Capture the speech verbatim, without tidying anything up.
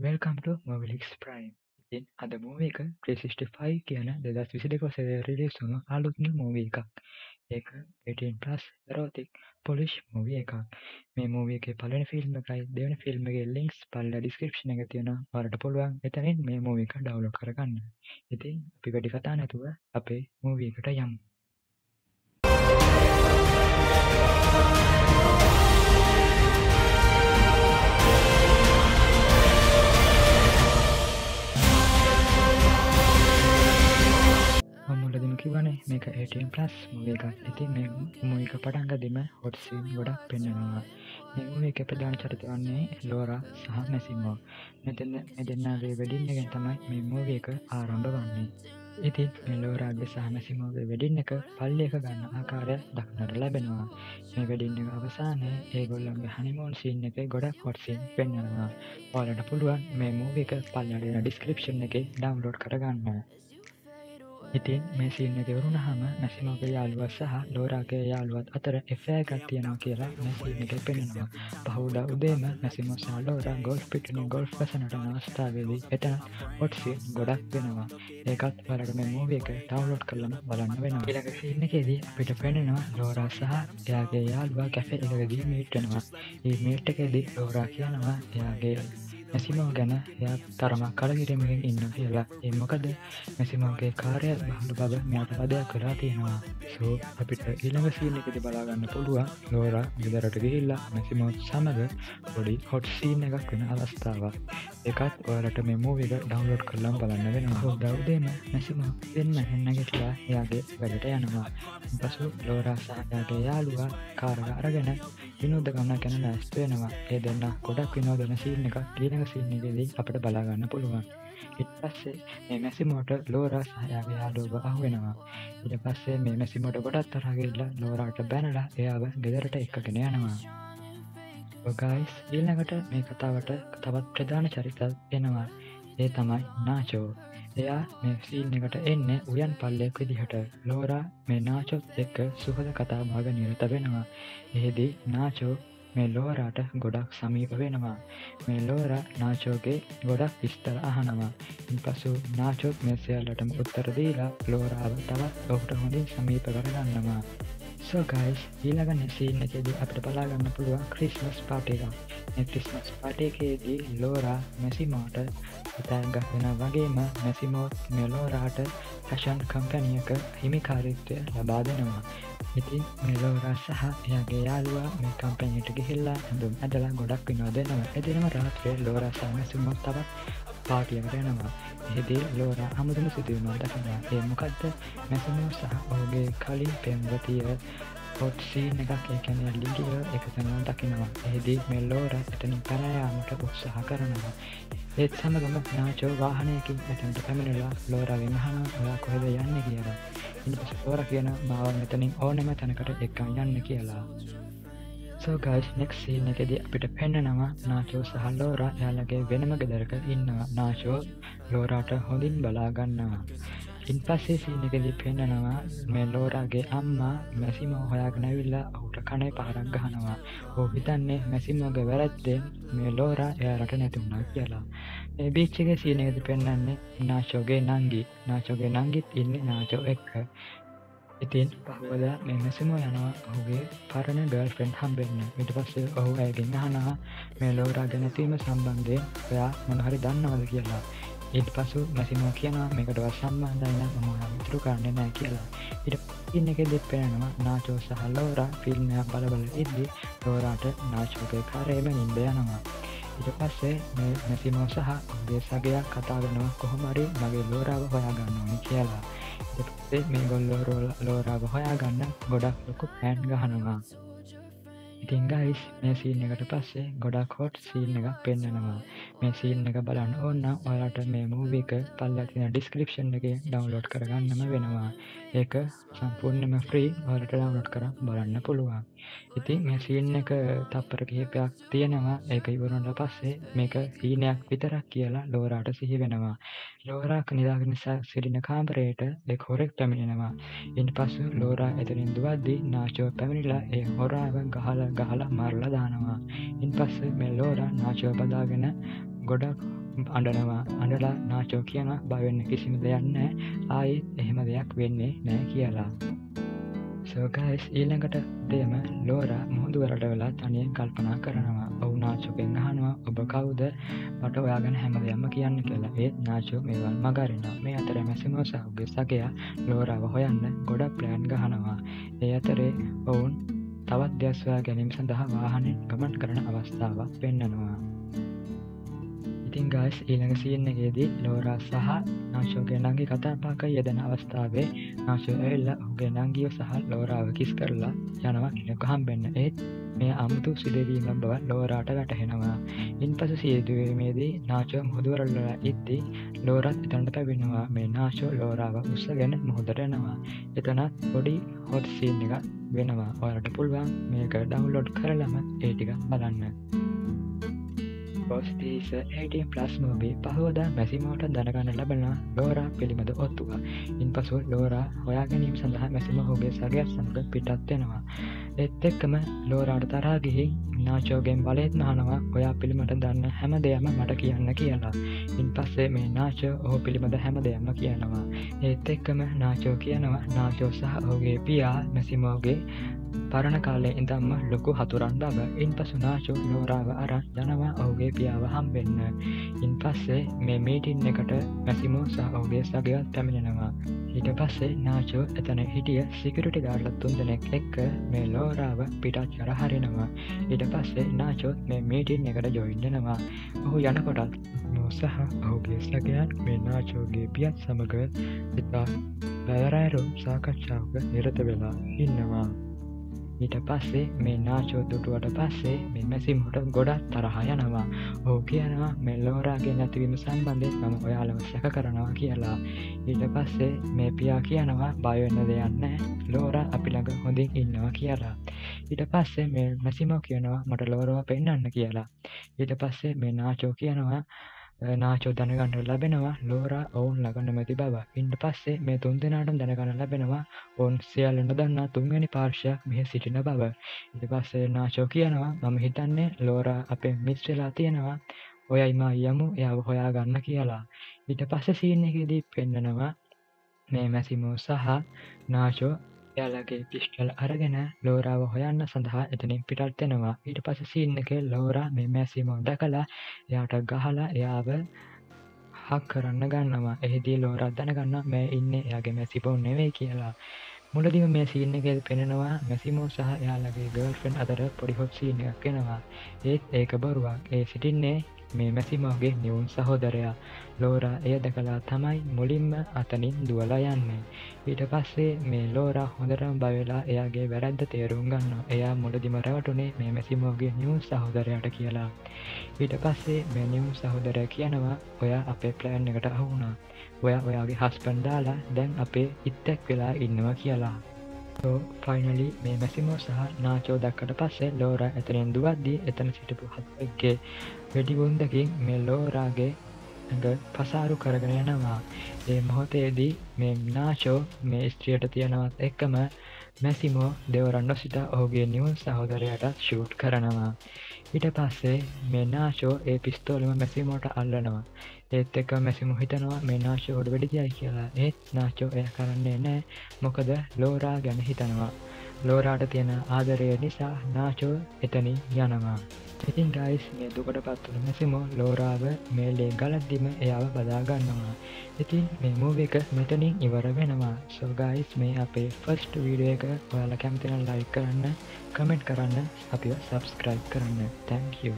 Welcome to Movielix Prime. Itin ada movie එක tiga enam lima කියන dua ribu dua puluh දෙක වසරේ release වුණු අලුත්ම movie එකක්. ඒක eighteen plus erotic Polish movie එකක්. මේ movie එකේ පළවෙනි film එකයි දෙවෙනි film එකේ links පළල description එකේ තියෙනවා. ඔයාලට පුළුවන් එතනින් මේ movie එක download කරගන්න. ඉතින් අපි වැඩි කතා නැතුව අපේ movie එකට යමු. Mereka eighteen plus movie kan, itu movie ke padang kadima hot scene goda penyenawa. Movie ke padang ceritanya Laura sama Massimo. Meten medenna wedding එක තමයි මේ movie එක ආරම්භ වන්නේ. ඉතින් මේ ලෝරාගේ සහ මැසිමෝගේ වෙඩින් එක පල්ලියක ගන්න ආකාරය දක්නට ලැබෙනවා. මේ වෙඩින් එක අවසානයේ ඒගොල්ලන්ගේ honeymoon scene එකේ ගොඩක් hot scene පෙන්වනවා. ඔයාලට පුළුවන් මේ movie එක පල්ලියට දෙන description එකේ download කරගන්න. Itin mesin yang berunahama Massimo ke yaluat sah, Laura ke yaluat atara efek katianau kira mesin yang kepenanau. Pahuda udema Massimo sah Laura golf pit ini golf pasangan orang stabili. Etan otsi godak penanau. Ekat barang memori ke download kalam balan penanau. Ila mesin ini kedi pita penanau Laura sah, ya ke yaluat kafe ila ke di meet penanau. Di meet kedi Laura kianau ya ke Massimo ගැන එයා තරමක් කලකිරීමකින් ඉන්නවා කියලා. ඒ මොකද Massimoගේ කාර්යය බහඳු බබ මෙයාට පදයක් කරලා තියෙනවා. So අපිට ඊළඟ scene එකේදී බලා ගන්න පුළුවන් Laura ගෙදරට ගිහිල්ලා Massimo සමග පොඩි hot scene එකක් වෙන අවස්ථාවක්. ඒකත් ඔයාලට මේ movie එක download කරලා බලන්න වෙනවා. දවල්දේම Massimo වෙන්න නැගිටලා එයාගේ වැඩට යනවා. ඊපසු Laura සාගාගේ යාළුවා කාර් එක අරගෙන විනෝද ගමනක් යන ලෑස්ති වෙනවා. ඒ දෙන්න ගොඩක් විනෝදන scene එකක් තියෙනවා. Sini jadi apa ada balagan apa luang kita sih masih motor Laura saya biar dua bahu enak kita pasti masih motor pada terakhir lah Laura ada banner lah ya abah geder ada ikat gini enak oh guys ini kata mereka kata kata pertama cerita enak ya tamai nacho ya masih ini kata ini uyan paling kedihata Laura menacho dek suka kata bahagian ini tapi enak jadi nacho මේ ලෝරාට ගොඩක් සමීප වෙනවා. මේ Laura නාචෝගේ ගොඩක් විස්තර අහනවා. ඊපසු නාචෝ මේ සියල්ලටම උත්තර දීලා ලෝරාව තවත් ඔහුට හොඳින් සමීප කරගන්නවා. So guys, ඊළඟ scene එකේදී අපිට බලා ගන්න පුළුවන් Christmas party එක. මේ Christmas party එකේදී ලෝරා මැසිමෝට හිතාගත් වෙනා වගේම මැසිමෝ මේ ලෝරාට fashion company එක හිමිකාරීත්වය ලබා දෙනවා. ඉතින් මේ ලෝරා සහ එයාගේ යාළුවා මේ කම්පැනියට ගිහිල්ලා හඳුන් ඇදලා ගොඩක් විනෝදෙනවා. එදිනම රාත්‍රියේ ලෝරා සමග තවත් පාටියකට යනවා. එහිදී ලෝරා අමුතුම සිදුවීමක් දකිනවා. ඒ මොකද්ද? මැසිමෝ සහ ඔහුගේ කලින් පෙම්වතිය hot scene එකක් ඒ කියන්නේ ලිංගිකව එකතැනම දකිනවා. එහිදී මේ ලෝරා එතනින් පර යාමට උත්සාහ කරනවා. ඒත් සමගම නාචෝ වාහනයකින් එතනට පැමිණලා ලෝරාගෙන් අහනවා ඔයා කොහෙද යන්නේ කියලා. Ini orang kian bawa metening oh nama tanah kata ikannya nak kiala. So guys next scene nak jadi apa depend nama Nacho sah Laura yang lagi benama kedarkan inna Nacho Laura ta hodin balagan nama. ඉන්පස්සේ scene එකදී පෙන්නනවා මේ ලෝරාගේ අම්මා Massimo හොයාගෙන ඇවිල්ලා ඔහුට කණේ පහරක් ගහනවා. ඔහු හිතන්නේ මැසිමෝගේ වැරද්දෙන් මේ ලෝරා එයාට නැති වුණා කියලා. මේ බීච් එකේ සීන් එකදී පෙන්නන්නේ නාචෝගේ නංගි. නාචෝගේ නංගිත් ඉන්නේ නාචෝ එක්ක. ඉතින් පහවදා මේ මැසිමෝ යනවා ඔහුගේ පරණ ගර්ල්ෆ්‍රෙන්ඩ් හම්බෙන්න. ඊට පස්සේ ඔහු ඇගෙන් අහනවා මේ ලෝරා ගැන තියෙන සම්බන්ධයෙන් ඔයා මොන හරි දන්නවද කියලා. ඊට පස්සේ මැසිමෝ කියනවා මේකට සම්බන්ධයි නම් මම අමුතුරු කරන්නේ නැහැ කියලා. ඊට ඉන්න එකෙදි පේනවා නාචෝ සහ ලෝරා ෆිල්ම් එක බල බල ඉද්දි ලෝරාට නාචෝගේ කාර්යයෙන් නිඳ යනවා. ඊට පස්සේ මේ මැසිමෝ සහ දේශගය කතා කරනවා කොහොම හරි මගේ ලෝරාව හොයාගන්න ඕනේ කියලා. ඊට පස්සේ මේගොල්ලෝ ලෝරාව හොයාගන්න ගොඩක් ලොකු ප්ලෑන් ගහනවා. ඉතින් guys මේ scene එකට පස්සේ ගොඩක් hot scene එකක් පෙන්වනවා. මේ scene එක බලන්න ඕන නම් ඔයාලට මේ movie එක පල්ලේ තියෙන description එකේ download කරගන්නම වෙනවා. ඒක සම්පූර්ණයෙන්ම free ඔයාලට download කරන් බලන්න පුළුවන්. ඉතින් මේ scene එක තප්පර කිහිපයක් තියෙනවා. ඒක ඉවර වුණාට පස්සේ මේක හීනයක් විතරක් කියලා ලෝරාට සිහි වෙනවා. ලෝරා කනිදාගෙන සිටින කාමරයට එක් හොරෙක් පැමිණෙනවා. ඊන්පසු ලෝරා එතනින් දුවද්දී නාචෝ පැමිණිලා ඒ හොරාව ගහලා ගහලා මරලා දානවා. ඉන්පස්සේ මේ ලෝරා නාචෝ බදාගෙන ගොඩක් අඬනවා අඬලා නාචෝ කියනවා බය වෙන්න කිසිම දෙයක් නැහැ ආයෙත් එහෙම දෙයක් වෙන්නේ නැහැ කියලා. So guys, ඊළඟට දෙයම ලෝරා මුහුදු වලට වෙලා තනියෙන් කල්පනා කරනවා. ඔව් නාචෝගෙන් අහනවා ඔබ කවුද මට ඔයාගෙන හැම දෙයක්ම කියන්න කියලා. ඒත් නාචෝ මේවල් මගහරිනවා. මේ අතරේ මැසිමෝ සහෝගේ සගයා ලෝරාව හොයන්න ගොඩක් ප්ලෑන් ගහනවා. ඒ අතරේ ඔවුන් තවත් දෙයක් සොයා ගැනීම සඳහා වාහනේ ගමන් කරන අවස්ථාවක් පෙන්වනවා. ඉතින් guys ඊළඟ සීන් එකේදී ලෝරා සහ නාෂෝගේ නංගි කතා බහක යෙදෙන අවස්ථාවේ නාෂෝ ඇවිල්ලා ඔහුගේ නංගිය සහ ලෝරාව කිස් කරලා යනවා කෙනෙක් හම්බෙන්න. ඒත් මේ අමුතු සිදුවීම බව ලෝරාට වැටහෙනවා. ඉන්පසු සිදුවීමේදී නාෂෝ මුහුදවල ඉද්දී ලෝරාත් එතනට පැමිණෙනවා. මේ නාෂෝ ලෝරාව උස්සගෙන මුහුදට යනවා. එතනත් පොඩි හොට් සීන් එකක් වෙනවා. ඔයාලට පුළුවන් මේක ඩවුන්ලෝඩ් කරලම ඒ ටික බලන්න. පොස්ටිස් eighteen plus movie පහවදා මැසිමෝට දැනගන්න ලැබෙන ලෝරා පිළිබඳ ඔත්තුව. ඉන්පසු ලෝරා හොයා ගැනීම සඳහා මැසිමෝ ඔහුගේ සගයත් සමග පිටත් වෙනවා. ඒත් එක්කම ලෝරාට තරහා ගිහින් නාචෝගෙන් බලෙත් අහනවා ඔයා පිළිමට දන්න හැම දෙයක්ම මට කියන්න කියලා. ඉන්පස්සේ මේ නාචෝ ඔහු පිළිබඳ හැම දෙයක්ම කියනවා. ඒත් එක්කම නාචෝ කියනවා නාචෝ සහ ඔහුගේ පියා මැසිමෝගේ පරණ කාලේ ඉඳන්ම ලොකු හතුරන් බව. ඉන්පසු නාචෝ ලෝරාව අරන් යනවා ඔහුගේ පියාව හම්බෙන්න. ඉන්පස්සේ මේ මීටින් එකට මැසිමෝ සහ ඔහුගේ සගයා පැමිණෙනවා. ඊට පස්සේ නාචෝ එතන හිටිය සිකියුරිටි ගාඩ්ලා තුන්දෙනෙක් එක්ක මේ ලෝරාව පිටත් කර හරිනවා. ඊට පස්සේ නාචෝ මේ මීටින් එකට ජොයින් වෙනවා. ඔහු යනකොටත් සහ ඔහුගේ සගයා මේ නාචෝගේ පියත් සමග ඉතා බැලරාරු සාකච්ඡාවක නිරත වෙලා ඉන්නවා. ඊට පස්සේ මේ නාචෝ දුටුවට පස්සේ මේ මැසිමෝට ගොඩක් තරහ යනවා. ඔහු කියනවා මේ ලෝරාගේ නැතිවීම සම්බන්ධයෙන් මම ඔයාලව සැක කරනවා කියලා. ඊට පස්සේ මේ පියා කියනවා බය වෙන්න දෙයක් නැහැ. ලෝරා අපි ළඟ හොඳින් ඉන්නවා කියලා. ඊට පස්සේ මේ මැසිමෝ කියනවා මට ලෝරාව පෙන්නන්න කියලා. ඊට පස්සේ මේ නාචෝ කියනවා නාචෝ දැනගන්න ලැබෙනවා ලෝරා ඔවුන් ළඟ නැති බව. ඉන්න පස්සේ මේ තුන් දෙනාටම දැනගන්න ලැබෙනවා ඔවුන් සියල්ලම දන්නා තුන්වෙනි පාර්ශ්වයක් මෙහි සිටින බව. ඊට පස්සේ නාචෝ කියනවා මම හිතන්නේ ලෝරා අපේ මිත්‍රලා තියෙනවා. ඔයයි මා යමු එයාව හොයාගන්න කියලා. ඊට පස්සේ සීන් එකේදී පෙන්නනවා මේ මැසිමෝ සහ නාචෝ එයාලගේ පිස්ටල් අරගෙන ලෝරාව හොයන්න සඳහා එතනින් පිටත් වෙනවා. ඊට පස්සේ සීන් එකේ ලෝරා මේ මැසිමෝ දැකලා එයාට ගහලා එයාව හක් කරන්න ගන්නවා. එහිදී ලෝරා දැනගන්නවා මේ ඉන්නේ එයාගේ මැසිමෝ නෙවෙයි කියලා. මුලදීම මේ සීන් එකේ පෙනෙනවා මැසිමෝ සහ එයාලගේ ගර්ල්ෆ්‍රෙන්ඩ් අතර පොඩි හොට් සීන් එකක් වෙනවා. ඒත් ඒක බොරුවක්. ඒ සිටින්නේ මේ මැසිමෝගේ නිවුන් සහෝදරයා. ලෝරා එය දැකලා තමයි මුලින්ම අතනින් දුවලා යන්නේ. ඊට පස්සේ මේ ලෝරා හොඳටම බය වෙලා එයාගේ වැරද්ද තේරුම් ගන්නවා. එයා මුලදිම රැවටුනේ මේ මැසිමෝගේ නිවුන් සහෝදරයාට කියලා. ඊට පස්සේ මේ නිවුන් සහෝදරයා කියනවා ඔයා අපේ ප්ලෑන් එකට අහු වුණා. ඔයා ඔයාගේ හස්බන්ඩ් දාලා දැන් අපේ ඉත්තෙක් වෙලා ඉන්නවා කියලා. So finally මේ මැසිමෝ සහ නාචෝ දැක්කට පස්සේ ලෝරා එතනින් දුවද්දී එතන සිටපු හත්කේ වෙඩිගුන්දකින් මේ ලෝරාගේ ඇඟ පසාරු කරගෙන යනවා. ඒ මොහොතේදී මේ නාචෝ මේ ස්ත්‍රියට තියනවත් එක්කම මැසිමෝ දෙවරන්න සිතා ඔහුගේ නිවුන් සහෝදරයාට ෂූට් කරනවා. ඊට පස්සේ මේ නාචෝ ඒ පිස්තෝලෙම මැසිමෝට අල්ලනවා. ඒත් එක්ක මැසිමෝ හිතනවා මේ නාචෝට වෙඩි තියයි කියලා. ඒත් නාචෝ එය කරන්නේ නැහැ. මොකද ලෝරා ගැන හිතනවා. ලෝරාට තියෙන ආදරය නිසා නාචෝ එතනින් යනවා. ඉතින් guys මේ දුකට පත්වන මැසිමෝ ලෝරාව මේලේ ගලද්දිම එයාව බදා ගන්නවා. ඉතින් මේ මූවි එක මෙතනින් ඉවර වෙනවා. So guys මේ අපේ first video එක ඔයාලා කැමති නම් like කරන්න, comment කරන්න, අපිව subscribe කරන්න. Thank you.